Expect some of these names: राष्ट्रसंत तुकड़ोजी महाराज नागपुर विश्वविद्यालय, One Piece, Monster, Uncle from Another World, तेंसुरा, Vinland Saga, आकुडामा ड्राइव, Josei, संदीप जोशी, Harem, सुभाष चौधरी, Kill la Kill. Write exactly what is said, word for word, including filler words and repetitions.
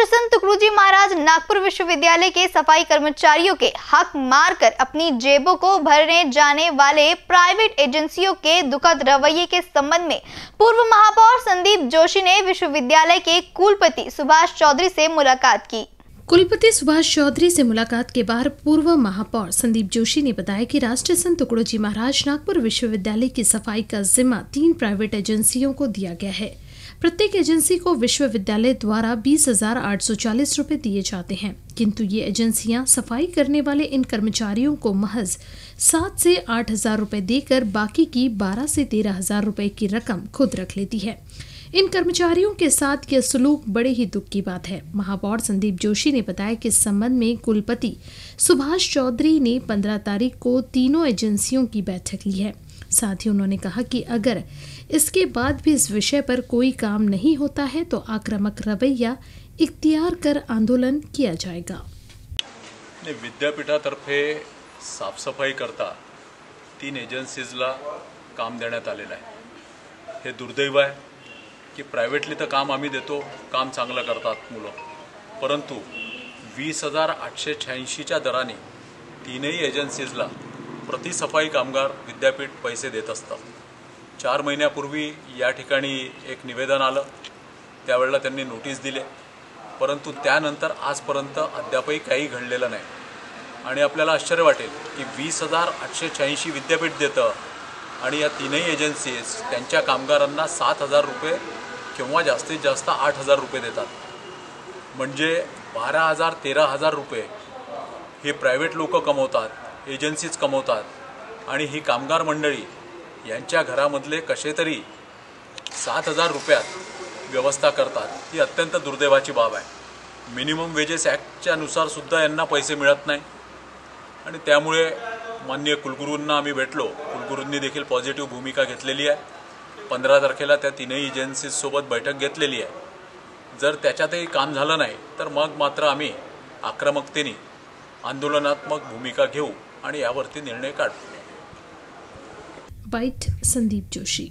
राष्ट्रसंत तुकड़ोजी महाराज नागपुर विश्वविद्यालय के सफाई कर्मचारियों के हक मारकर अपनी जेबों को भरने जाने वाले प्राइवेट एजेंसियों के दुखद रवैये के संबंध में पूर्व महापौर संदीप जोशी ने विश्वविद्यालय के कुलपति सुभाष चौधरी से मुलाकात की। कुलपति सुभाष चौधरी से मुलाकात के बाद पूर्व महापौर संदीप जोशी ने बताया कि राष्ट्रसंत तुकड़ोजी महाराज नागपुर विश्वविद्यालय की सफाई का जिम्मा तीन प्राइवेट एजेंसियों को दिया गया है। प्रत्येक एजेंसी को विश्वविद्यालय द्वारा बीस हजार आठ सौ चालीस रूपए दिए जाते हैं, किंतु ये एजेंसियां सफाई करने वाले इन कर्मचारियों को महज सात से आठ हजार रूपए देकर बाकी की बारह से तेरह हजार रूपए की रकम खुद रख लेती है। इन कर्मचारियों के साथ यह सलूक बड़े ही दुख की बात है। महापौर संदीप जोशी ने बताया कि इस संबंध में कुलपति सुभाष चौधरी ने पंद्रह तारीख को तीनों एजेंसियों की बैठक ली है। साथ ही उन्होंने कहा कि अगर इसके बाद भी इस विषय पर कोई काम नहीं होता है तो आक्रामक रवैया इख्तियार कर आंदोलन किया जाएगा। विद्यापीठातर्फे साफसफाई करता तीन एजन्सीजला काम देण्यात आलेलं आहे। हे दुर्दैव आहे की प्रायव्हेटली तर काम आम्ही देतो, काम चांगलं करतात मुलं, परंतु वीस हजार आठशे शहाऐंशीच्या दराने तीनही एजन्सीजला प्रति सफाई कामगार विद्यापीठ पैसे देत असतात। चार महिन्यापूर्वी या ठिकाणी एक निवेदन आलं, त्यावेळेला त्यांनी नोटीस दिले, परंतु त्यानंतर आजपर्यंत अद्यापही काही घडलेलं नाही। आणि आपल्याला आश्चर्य वाटेल की वीस हजार आठशे शहाऐंशी विद्यापीठ देतं आणि या तीनही एजन्सीज त्यांच्या कामगारांना सात हजार रुपये किंवा जास्तीत जास्त आठ हजार रुपये देतात। म्हणजे बारा हजार तेरा हजार रुपये हे प्रायव्हेट लोक कमवतात, एजन्सीज कमवतात, आणि ही कामगार मंडळी यांच्या घरामधले कसे तरी सात हजार रुपयात व्यवस्था करतात। ही अत्यंत दुर्दैवाची बाब आहे। मिनिमम वेजेस ॲक्टच्यानुसारसुद्धा यांना पैसे मिळत नाही आणि त्यामुळे माननीय कुलगुरूंना आम्ही भेटलो। कुलगुरूंनी देखील पॉझिटिव्ह भूमिका घेतलेली आहे। पंधरा तारखेला त्या तीनही एजन्सीजसोबत बैठक घेतलेली आहे। जर त्याच्यातही काम झालं नाही तर मग मात्र आम्ही आक्रमकतेने आंदोलनात्मक भूमिका घेऊ आणि यावरती निर्णय काढू। बाईट संदीप जोशी।